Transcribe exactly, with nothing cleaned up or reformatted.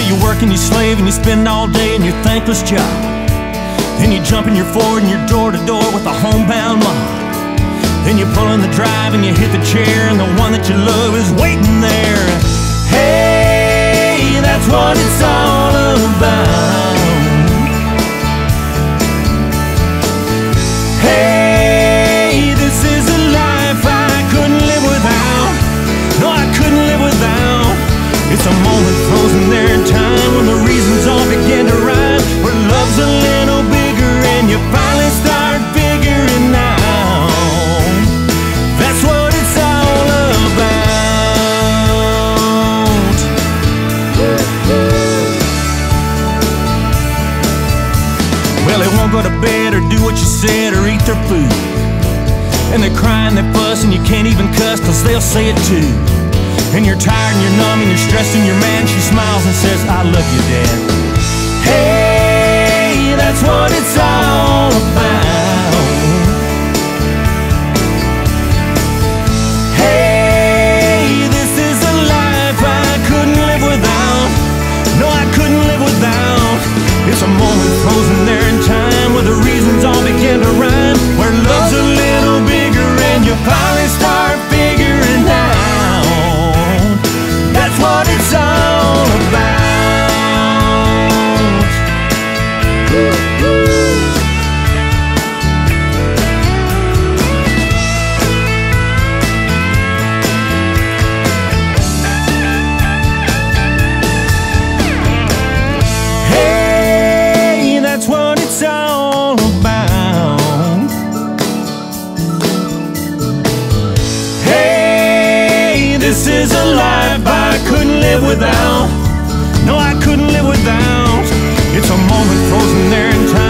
You work and you slave and you spend all day in your thankless job. Then you jump in your Ford and you're door to door with a homebound mob. Then you pull in the drive and you hit the chair, and the one that you love is waiting there. Hey, that's what it's all about. Hey, this is a life I couldn't live without. No, I couldn't live without. It's a moment frozen there in time when the reasons all begin to rhyme, where love's a little bigger and you finally start figuring out that's what it's all about. Well, they won't go to bed or do what you said or eat their food, and they cry and they fuss and you can't even cuss cause they'll say it too. And you're tired and you're numb and you're stressed and you're mad. She smiles and says, I love you, Dad. Hey, that's what it's all about. Hey, this is a life I couldn't live without. No, I couldn't live without. It's a moment frozen there in time where the reasons all begin to rhyme, where love's a little bigger and you finally start figuring out that's what it's all about. Hey, that's what it's all about. Hey, this is a life I couldn't live without. No, I couldn't live without. It's a moment frozen there in time.